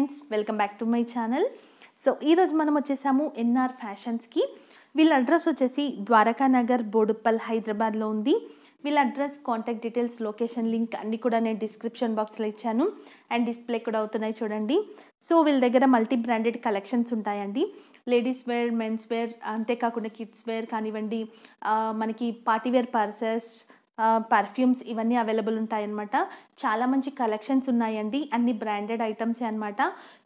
friends, welcome back to my channel. So, ఈరోజు మనం వచ్చేసాము NR Fashions కి. వీళ్ళ అడ్రస్ వచ్చేసి ద్వారకా నగర్ బోడుపల్ హైదరాబాద్ లో ఉంది. వీళ్ళ address contact details location link అన్ని కూడా నేను డిస్క్రిప్షన్ బాక్స్ లో ఇచ్చాను అండ్ డిస్ప్లే కూడా అవుతున్నాయి చూడండి. సో వీళ్ళ దగ్గర మల్టీ బ్రాండెడ్ కలెక్షన్స్ ఉంటాయండి. లేడీస్ వేర్, మెన్స్ వేర్, అంతే కాకుండా కిడ్స్ వేర్ కానివ్వండి, మనకి పార్టీ వేర్ పర్సెస్, పర్ఫ్యూమ్స్ ఇవన్నీ అవైలబుల్ ఉంటాయన్నమాట. చాలా మంచి కలెక్షన్స్ ఉన్నాయండి, అన్ని బ్రాండెడ్ ఐటమ్సే అనమాట.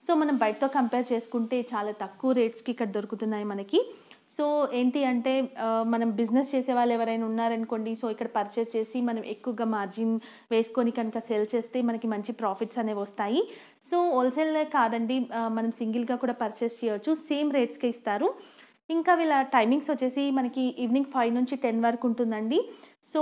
సో మనం బయటతో కంపేర్ చేసుకుంటే చాలా తక్కువ రేట్స్కి ఇక్కడ దొరుకుతున్నాయి మనకి. సో ఏంటి అంటే మనం బిజినెస్ చేసే వాళ్ళు ఎవరైనా ఉన్నారనుకోండి, సో ఇక్కడ పర్చేస్ చేసి మనం ఎక్కువగా మార్జిన్ వేసుకొని కనుక సేల్ చేస్తే మనకి మంచి ప్రాఫిట్స్ అనేవి వస్తాయి. సో హోల్సేల్ కాదండి, మనం సింగిల్గా కూడా పర్చేస్ చేయవచ్చు, సేమ్ రేట్స్కే ఇస్తారు. ఇంకా వీళ్ళ టైమింగ్స్ వచ్చేసి మనకి ఈవినింగ్ 5 నుంచి 10 వరకు ఉంటుందండి. సో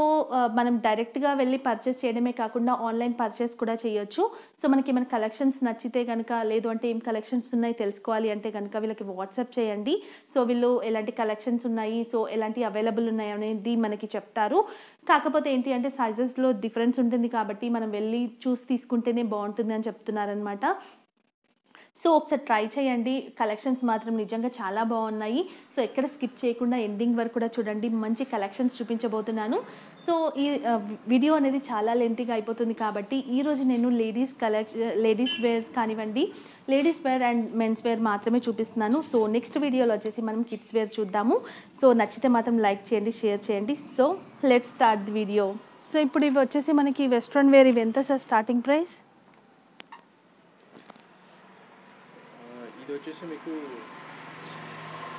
మనం డైరెక్ట్గా వెళ్ళి పర్చేస్ చేయడమే కాకుండా ఆన్లైన్ పర్చేస్ కూడా చేయొచ్చు. సో మనకి ఏమైనా కలెక్షన్స్ నచ్చితే కనుక, లేదు అంటే ఏం కలెక్షన్స్ ఉన్నాయి తెలుసుకోవాలి అంటే కనుక వీళ్ళకి వాట్సాప్ చేయండి. సో వీళ్ళు ఎలాంటి కలెక్షన్స్ ఉన్నాయి, సో ఎలాంటి అవైలబుల్ ఉన్నాయి అనేది మనకి చెప్తారు. కాకపోతే ఏంటి అంటే సైజెస్లో డిఫరెన్స్ ఉంటుంది కాబట్టి మనం వెళ్ళి చూసి తీసుకుంటేనే బాగుంటుంది అని చెప్తున్నారనమాట. సో ఒకసారి ట్రై చేయండి, కలెక్షన్స్ మాత్రం నిజంగా చాలా బాగున్నాయి. సో ఎక్కడ స్కిప్ చేయకుండా ఎండింగ్ వరకు కూడా చూడండి, మంచి కలెక్షన్స్ చూపించబోతున్నాను. సో ఈ వీడియో అనేది చాలా లెంతీగా అయిపోతుంది కాబట్టి ఈరోజు నేను లేడీస్ వేర్స్ కానివ్వండి, ladies wear and men's wear మాత్రమే చూపిస్తున్నాను. సో నెక్స్ట్ వీడియోలో వచ్చేసి మనం కిడ్స్ వేర్ చూద్దాము. సో నచ్చితే మాత్రం లైక్ చేయండి, షేర్ చేయండి. So let's start the video. So ఇప్పుడు ఇవి వచ్చేసి మనకి వెస్ట్రన్ వేర్. ఇవి ఎంత సార్ స్టార్టింగ్ ప్రైస్? వచ్చేసి మీకు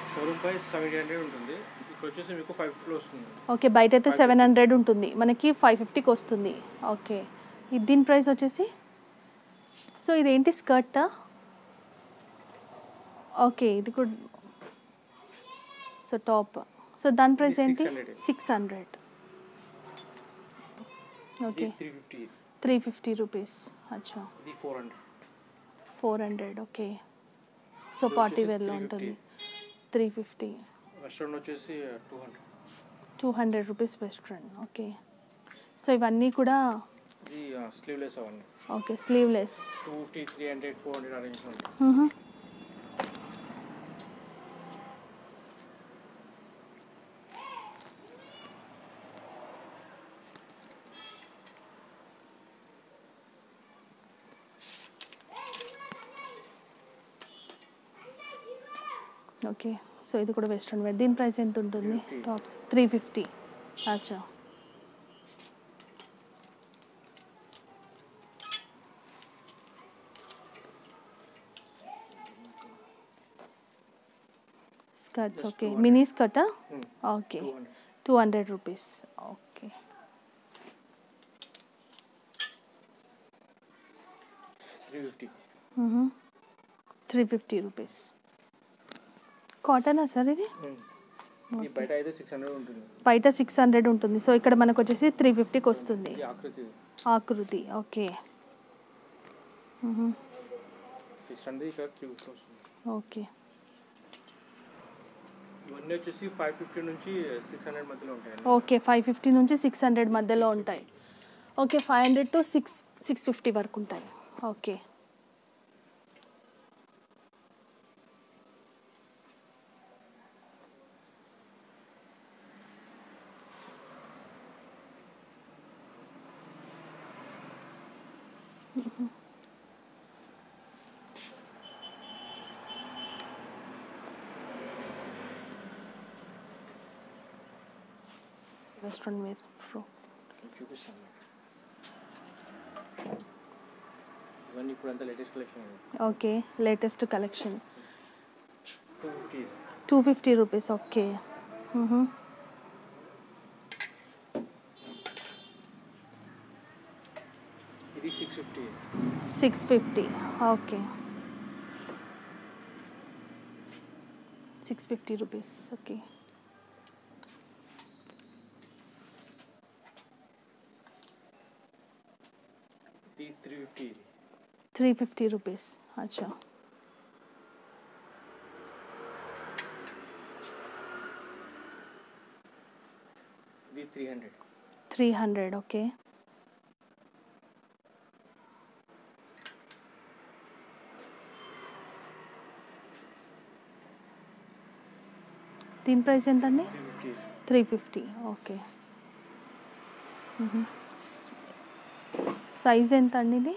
షోరూమ్ ప్రైస్ 700 ఉంటుంది. ఇక్కడ వచ్చేసి మీకు 550 వస్తుంది. ఓకే, బయట అయితే 700 ఉంటుంది, మనకి 550కి వస్తుంది. ఓకే, ఇది దీని ప్రైస్ వచ్చేసి. సో ఇదేంటి స్కర్టా? ఓకే, ఇది కూడా. సో టాప్, సో దాని ప్రైస్ ఏంటి? 600. Okay, 350 rupees. అచ్చా, ఇది 400. ఓకే, సో పార్టీ వేర్లో ఉంటుంది. 350. వెస్ట్రన్ వచ్చేసి 200 రూపీస్ వెస్ట్రన్. ఓకే, సో ఇవన్నీ కూడా స్లీవ్లెస్ అవన్నీ. ఓకే, స్లీవ్లెస్ 250, 300, 400 అరేంజ్ ఉంటుంది. ఓకే, సో ఇది కూడా వెస్ట్రన్ వేర్. దీని ప్రైస్ ఎంత ఉంటుంది? టాప్స్ 350. అచ్చా, స్కర్ట్స్. ఓకే, మినీ స్కర్టా? Okay, 200 rupees. Okay, ₹350 rupees. కాటనా సార్ ఇది? బయట 600 ఉంటుంది, సో ఇక్కడ మనకు వచ్చేసి 350కి వస్తుంది. ఆకృతి. ఓకే, ఓకే, వచ్చేసి 550 నుంచి 600 మధ్యలో ఉంటాయి. ఓకే, 550 నుంచి 600 మధ్యలో ఉంటాయి. ఓకే, 500 to 650 వరకు ఉంటాయి. Okay, western wear frocks. Okay, latest collection 250 rupees. Okay, ఇది 650. Okay, 650 rupees. Okay, ₹350 rupees. అచ్చా, ఇది 300. ఓకే, దీని ప్రైస్ ఎంతండి? 350. ఓకే. సైజ్ ఎంత అండి ఇది?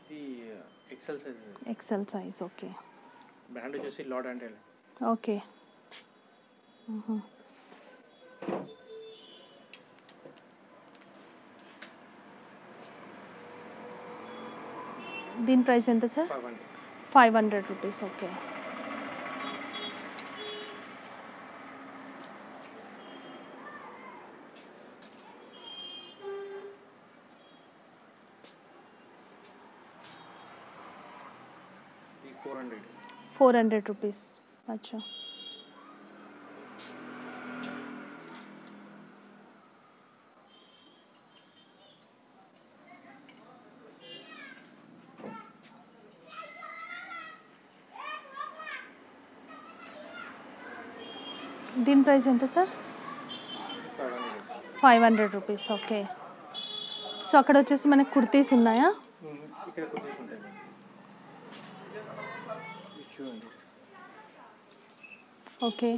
ఇది XL size. XL size. Okay. Brand వచ్చేసి లార్డ్ హ్యాండిల్. ఓకే. దీని ప్రైస్ ఎంత సార్? 500 రూపీస్. ఓకే. ₹400. अच्छा, दिन प्राइस ఎంత సార్? 500 rupees. ओके. సో అక్కడ వచ్చేసి మనకి కుర్తీస్ ఉన్నాయా? ఇక్కడ కుర్తీస్ ఉంటాయి. ఓకే.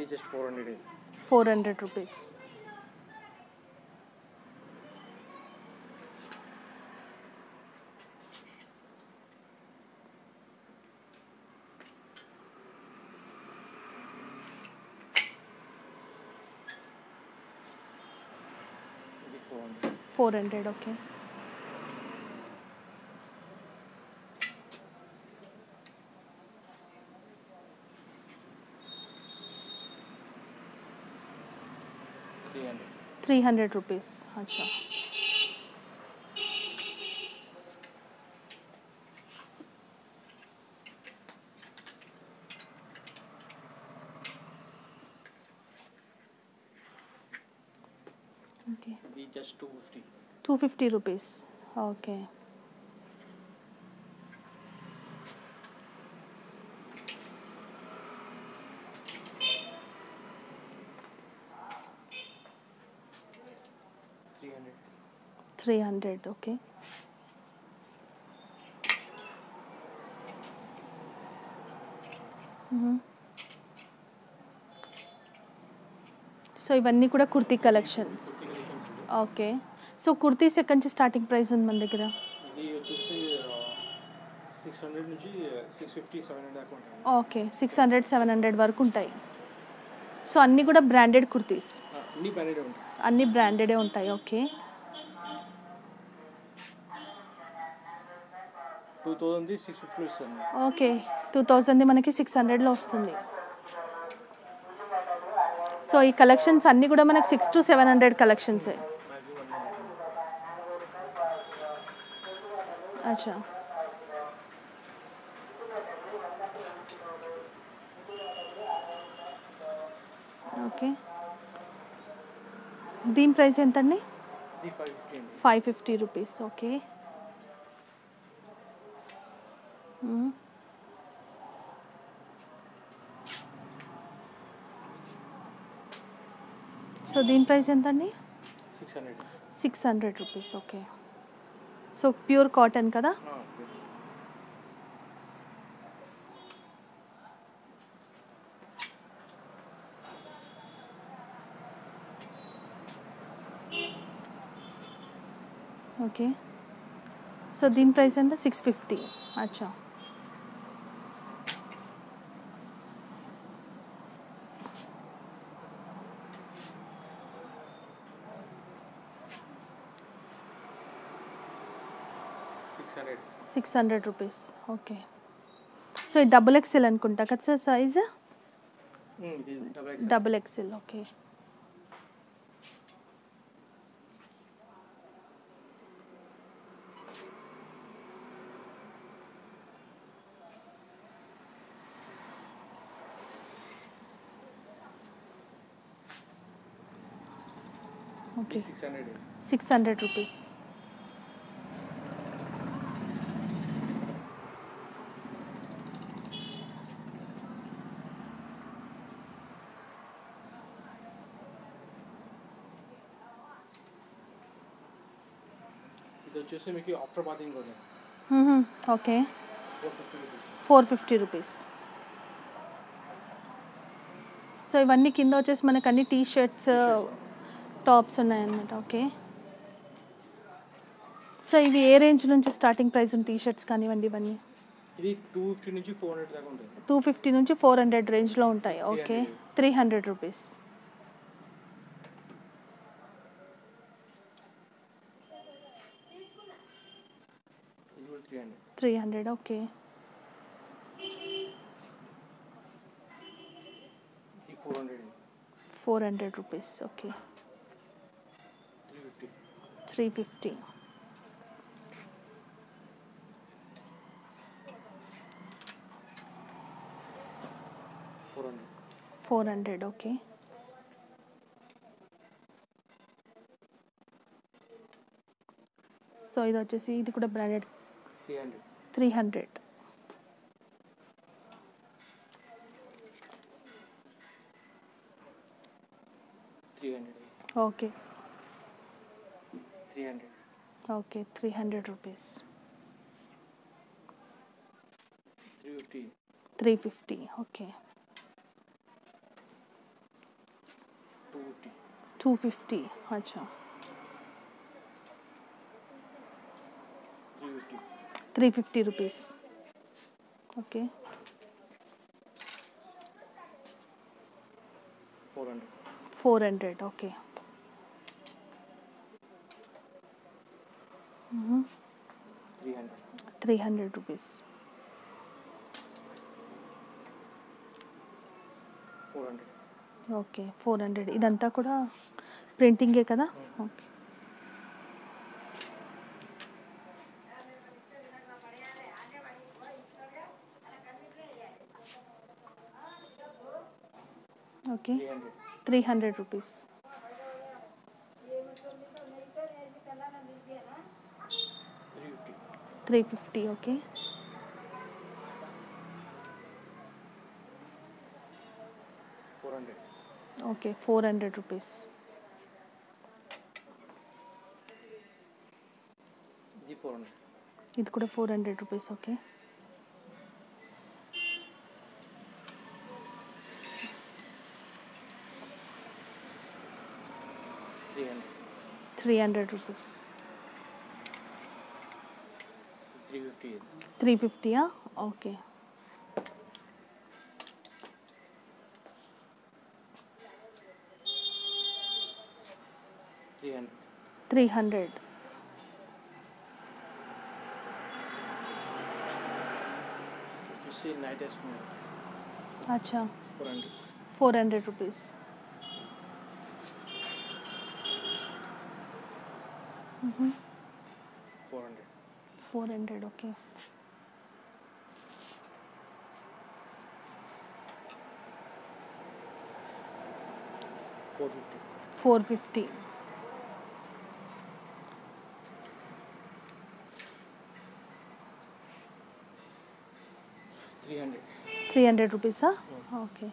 ఇది జస్ట్ 400 rupees. ₹400. ओके. ₹300. अच्छा. Okay. We just 250. 250 rupees. Okay. ₹300. Okay. So इवन्नी कुड़ा kurti collections. Okay. So kurtis ఎక్కడి నుంచి స్టార్టింగ్ ప్రైస్ ఉంది మన దగ్గర? ఇది వచ్చేసి 600 నుంచి 650 700 దాకా ఉంటాయి. ఓకే. 600 700 వరకు ఉంటాయి. సో అన్నీ కూడా బ్రాండెడ్ కుర్తీస్? అన్నీ బ్రాండెడ్ ఉంటాయి. అన్నీ బ్రాండెడే ఉంటాయి. ఓకే. 2000 ది 650 వస్తుంది. ఓకే. 2000 ది మనకి 600 లో వస్తుంది. సో ఈ కలెక్షన్స్ అన్నీ కూడా మనకి 600 to 700 కలెక్షన్స్. अच्छा. ओके. दीन प्राइस एंतंडी? 550 rupees. ओके. सो दीन प्राइस एंतंडी? 600 rupees. Okay. So pure cotton కదా? ఓకే. సో దీని ప్రైస్ ఎంత? 650. అచ్చా. ₹600. ఓకే. సో ఇది డబుల్ ఎక్స్ఎల్ అనుకుంటా కదా sir size? Double XL. Okay. Okay. 600 rupees. ఇది after bathing okay 450 rupees. So ఇవన్నీ కింద వచ్చేసి మనకు అన్ని టీ షర్ట్స్ టాప్స్ ఉన్నాయన్నమాట. ఓకే సో ఇవి ఏ రేంజ్ నుంచి స్టార్టింగ్ ప్రైస్ ఉన్న టీ షర్ట్స్ కానివ్వండి ఇవన్నీ? ఇది 250 నుంచి 400 దాకా ఉంటాయి. 250 నుంచి 400 రేంజ్లో ఉంటాయి. Okay 300 rupees. ఇది 300. ఓకే ఇది 400 రూపీస్. ఓకే 350. Okay. So ఇది వచ్చేసి ఇది కూడా బ్రాండెడ్ 300. Okay. 300 rupees. 350. Okay. 250. अच्छा 350 rupees. Okay 400. Okay 300 rupees. 400. Okay 400. ఇదంతా కూడా प्रिंटिंग कदा. Okay okay 300 rupees. 350. Okay 400. Okay 400 rupees. ఇది కూడా 400 rupees. Okay 300 rupees. 350. Okay 300. 400 rupees. Mm-hmm. 400. Okay 450. 300 rupees. Huh? Okay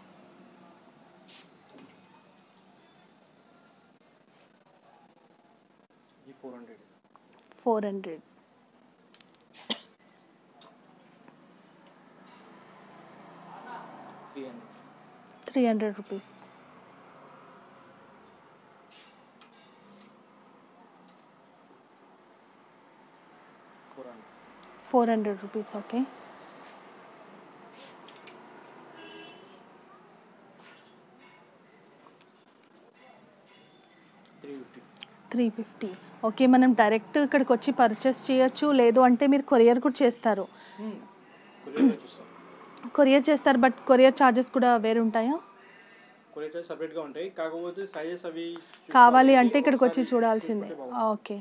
400. 300 rupees. 400 rupees. Okay 350. Okay మనం డైరెక్ట్ ఇక్కడికి వచ్చి purchase చేయొచ్చు, లేదు అంటే మీరు కొరియర్ కూడా చేస్తారు. కొరియర్ చేస్తారు, బట్ కొరియర్ ఛార్జెస్ కూడా వేరే ఉంటాయా? కావాలి అంటే ఇక్కడికి వచ్చి చూడాల్సిందే. ఓకే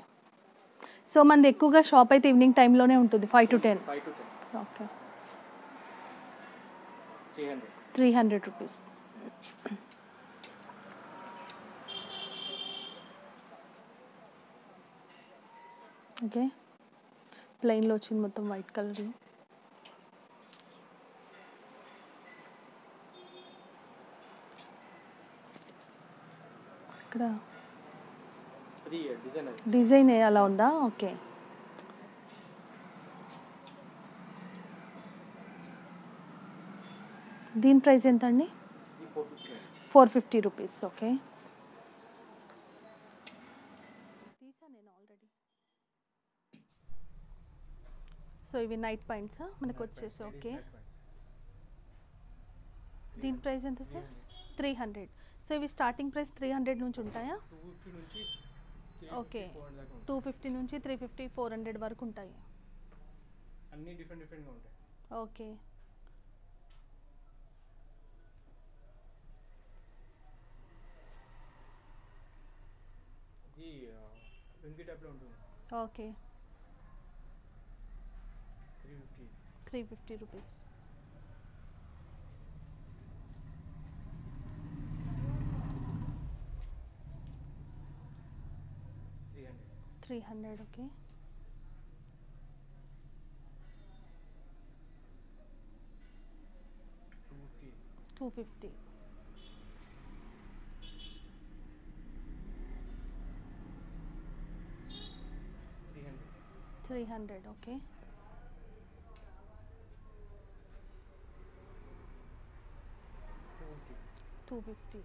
సో మనది ఎక్కువగా షాప్ అయితే ఈవినింగ్ టైంలోనే ఉంటుంది 5 to 10. Okay 300 rupees. ప్లెయిన్లో వచ్చింది మొత్తం వైట్ కలర్లో. 300. దీని ప్రైస్ ఎంత అండి? 450 రూపీస్. ఓకే, సో ఇవి నైట్ పాయింట్సా మనకు వచ్చేసి? ఓకే, దీని ప్రైస్ ఎంత సార్? 300. సో ఇవి స్టార్టింగ్ ప్రైస్ 300 నుంచి ఉంటాయా? ఓకే, 250 నుంచి 350 400 వరకు ఉంటాయి. అన్ని డిఫరెంట్ డిఫరెంట్గా ఉంటాయి. ఓకే, ఇది పింక్ టైప్ లో ఉంటుంది. Okay, 350 rupees. ₹300. Okay, ₹250. ₹300. Okay, ₹250. ₹300. Okay, ₹250.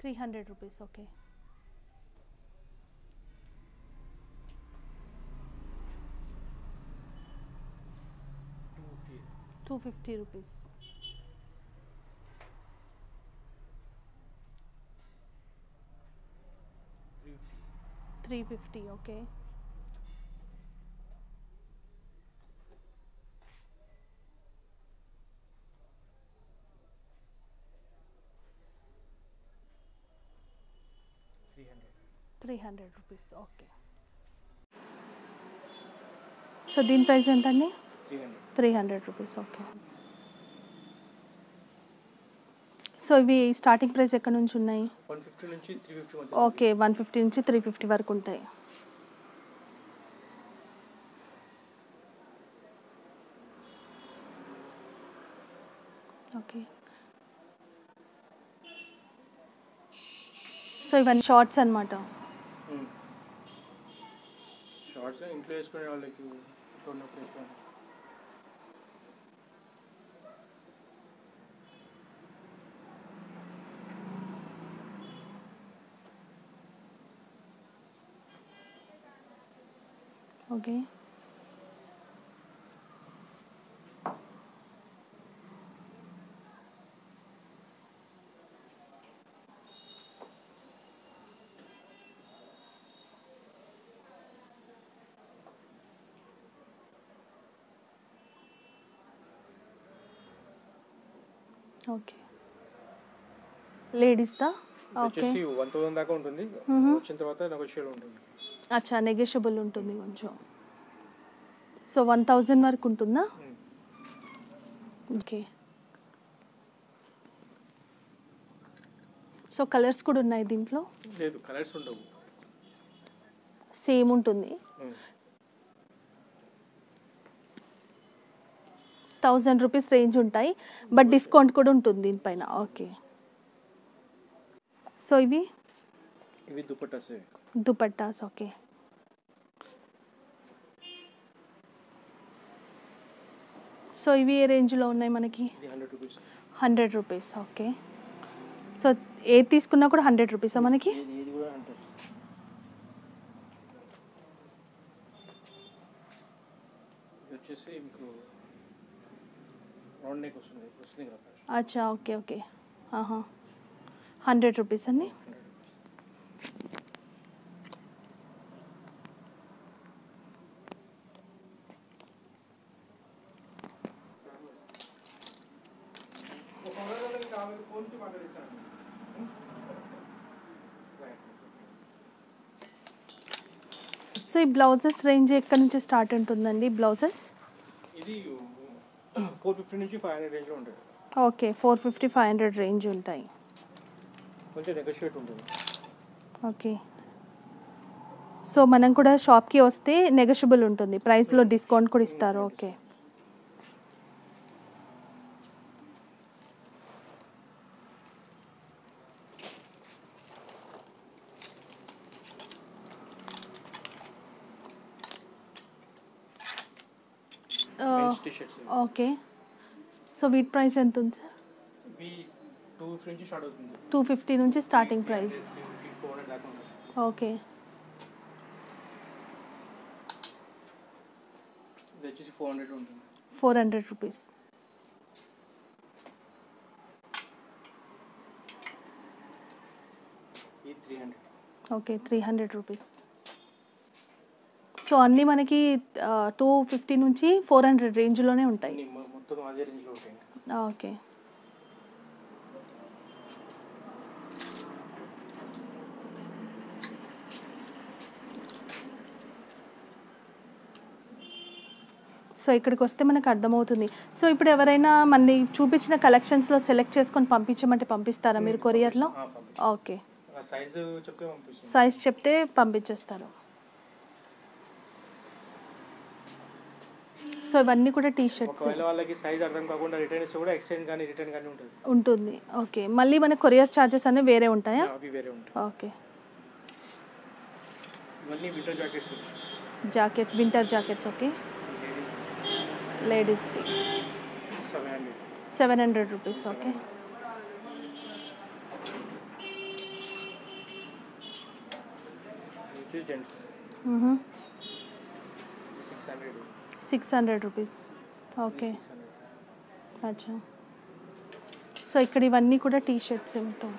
₹350. Okay, ₹300. Okay, so din price entani? ₹300. Okay, so we starting price ekkada nunchi unnai? 150 nunchi 350 varaku. Okay, 150 nunchi 350 varaku untayi. Okay, so even shorts anamata. Shorts ఇంట్లో వేసుకునే వాళ్ళకి ఉన్నప్పుడు వేసుకోండి. Okay, okay, ladies దా? Okay, వచ్చేసి 1000 దాకా ఉంటుంది. వచ్చిన తర్వాత నెగోషియబుల్ ఉంటుంది. అచ్చా, నెగోషియబుల్ ఉంటుంది కొంచెం. సో 1000 వరకు ఉంటుందా? ఓకే, సో కలర్స్ కూడా ఉన్నాయి దీంట్లో? లేదు, కలర్స్ ఉండవు, సేమ్ ఉంటుంది. 1000 రూపీస్ రేంజ్ ఉంటాయి, బట్ డిస్కౌంట్ కూడా ఉంటుంది దీనిపైన. ఓకే, సో ఇవి దుపట్టాస్. ఓకే, సో ఇవి ఏ రేంజ్లో ఉన్నాయి మనకి? 100 రూపీస్. ఓకే, సో ఏది తీసుకున్నా కూడా 100 రూపీసా మనకి? అచ్చా, ఓకే ఓకే, 100 రూపీస్ అండి. సో ఈ బ్లౌజెస్ రేంజ్ ఎక్కడి నుంచి స్టార్ట్ ఉంటుందండి? బ్లౌజెస్ 450 నుంచి 500 రేంజ్ లో ఉంటాయి. ఓకే, 450 500 రేంజ్ ఉంటాయి, కొంచెం నెగోషియేట్ ఉంటుంది. ఓకే, సో మనం కూడా షాప్కి వస్తే నెగోషియబుల్ ఉంటుంది, ప్రైస్లో డిస్కౌంట్ కూడా ఇస్తారు. ఓకే, ఓకే సో వీట్ ప్రైస్ ఎంత ఉంది సార్? 250 నుంచి స్టార్టింగ్ ప్రైస్. ఓకే ఇది వచ్చేసి 400 ఉంటుంది. 400 రూపీస్. ఇది 300. Okay 300 rupees. సో అన్నీ మనకి 250 నుంచి 400 రేంజ్లోనే ఉంటాయి. మొత్తం అదే రేంజ్లో ఉంటాయి. ఓకే సో ఇక్కడికి వస్తే మనకు అర్థమవుతుంది. సో ఇప్పుడు ఎవరైనా మన చూపించిన కలెక్షన్స్లో సెలెక్ట్ చేసుకొని పంపించమంటే పంపిస్తారా మీరు కొరియర్లో? ఓకే సైజ్ చెప్తే పంపించేస్తారు. సో ఇవన్నీ కూడా టీ షర్ట్స్ ఉంటుంది. ఓకే మళ్ళీ మన కొరియర్ ఛార్జెస్ అన్నీ వేరే ఉంటాయా? Okay jackets winter jackets. Okay ladies ది 700 rupees. Okay gents 600 rupees. Okay అచ్చా సో ఇక్కడ ఇవన్నీ కూడా టీ షర్ట్స్ ఉంటాయి.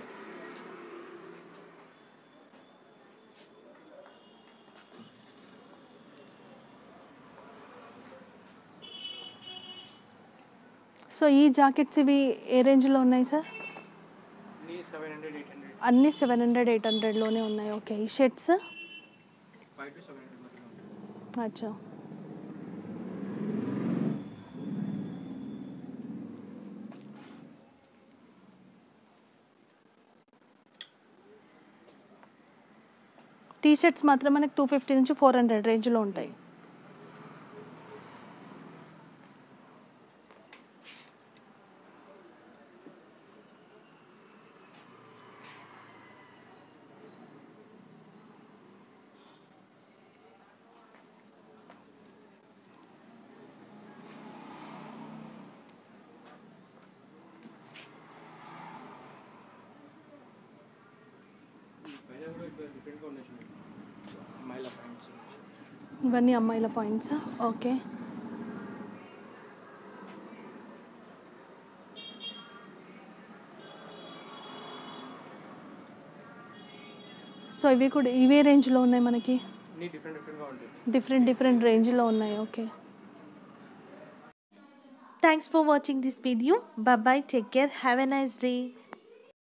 సో ఈ జాకెట్స్ ఇవి ఏ రేంజ్లో ఉన్నాయి సార్? అన్నీ 700-800లోనే ఉన్నాయి. ఓకే ఈ షర్ట్స్ అచ్చా టీ షర్ట్స్ మాత్రం మనకి 250 నుంచి 400 రేంజ్లో ఉంటాయి. ఇవన్నీ అమ్మాయిల పాయింట్సా? ఓకే సో ఇవి కూడా ఇవే రేంజ్లో ఉన్నాయి మనకి. డిఫరెంట్ రేంజ్లో ఉన్నాయి. Okay Thanks for watching this video. Bye bye. Take care. Have a nice day.